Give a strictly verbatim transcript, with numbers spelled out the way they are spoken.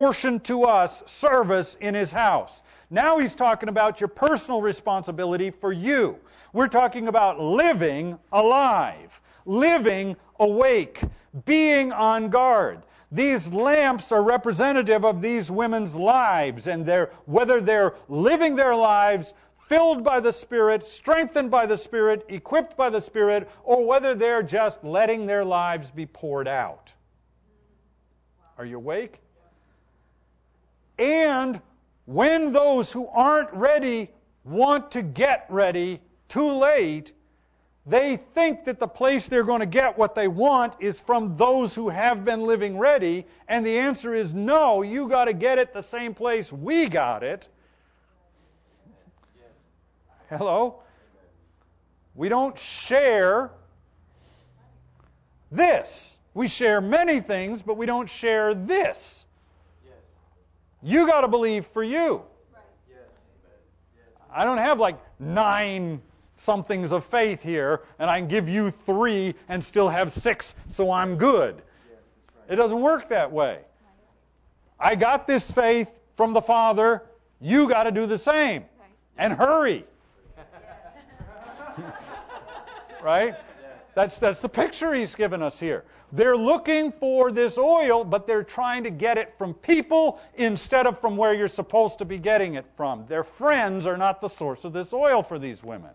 apportioned to us service in His house. Now he's talking about your personal responsibility for you. We're talking about living alive, living awake, being on guard. These lamps are representative of these women's lives, and they're, whether they're living their lives filled by the Spirit, strengthened by the Spirit, equipped by the Spirit, or whether they're just letting their lives be poured out. Are you awake? And when those who aren't ready want to get ready too late, they think that the place they're going to get what they want is from those who have been living ready, and the answer is no, you got to get it the same place we got it. Hello? We don't share this. We share many things, but we don't share this. You got to believe for you. I don't have like nine somethings of faith here, and I can give you three and still have six, so I'm good. It doesn't work that way. I got this faith from the Father. You got to do the same. And hurry. Right? That's, that's the picture he's given us here. They're looking for this oil, but they're trying to get it from people instead of from where you're supposed to be getting it from. Their friends are not the source of this oil for these women.